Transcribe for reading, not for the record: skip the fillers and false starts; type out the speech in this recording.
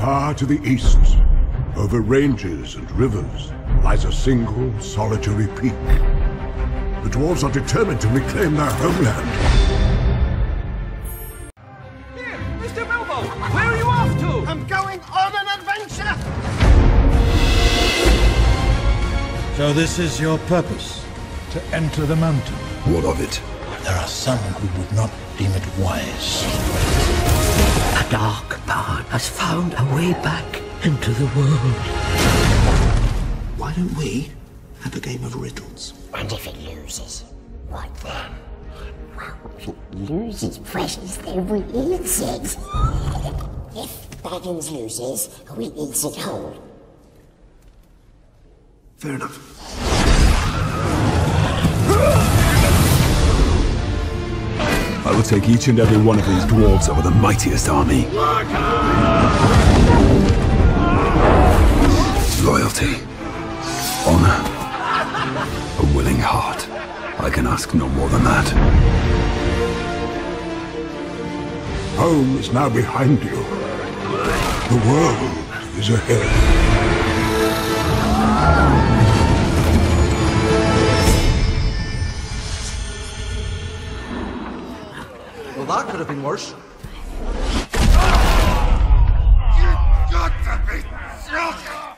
Far to the east, over ranges and rivers, lies a single, solitary peak. The dwarves are determined to reclaim their homeland. Here, Mr. Bilbo, where are you off to? I'm going on an adventure! So this is your purpose, to enter the mountain? What of it? There are some who would not deem it wise. A dark power has found a way back into the world. Why don't we have a game of riddles? And if it loses, what then? Well, if it loses, precious, then we eat it. If Baggins loses, we eat it whole. Fair enough. I will take each and every one of these dwarves over the mightiest army. Loyalty, honor, a willing heart. I can ask no more than that. Home is now behind you. The world is ahead. Well, that could have been worse. You've got to be joking!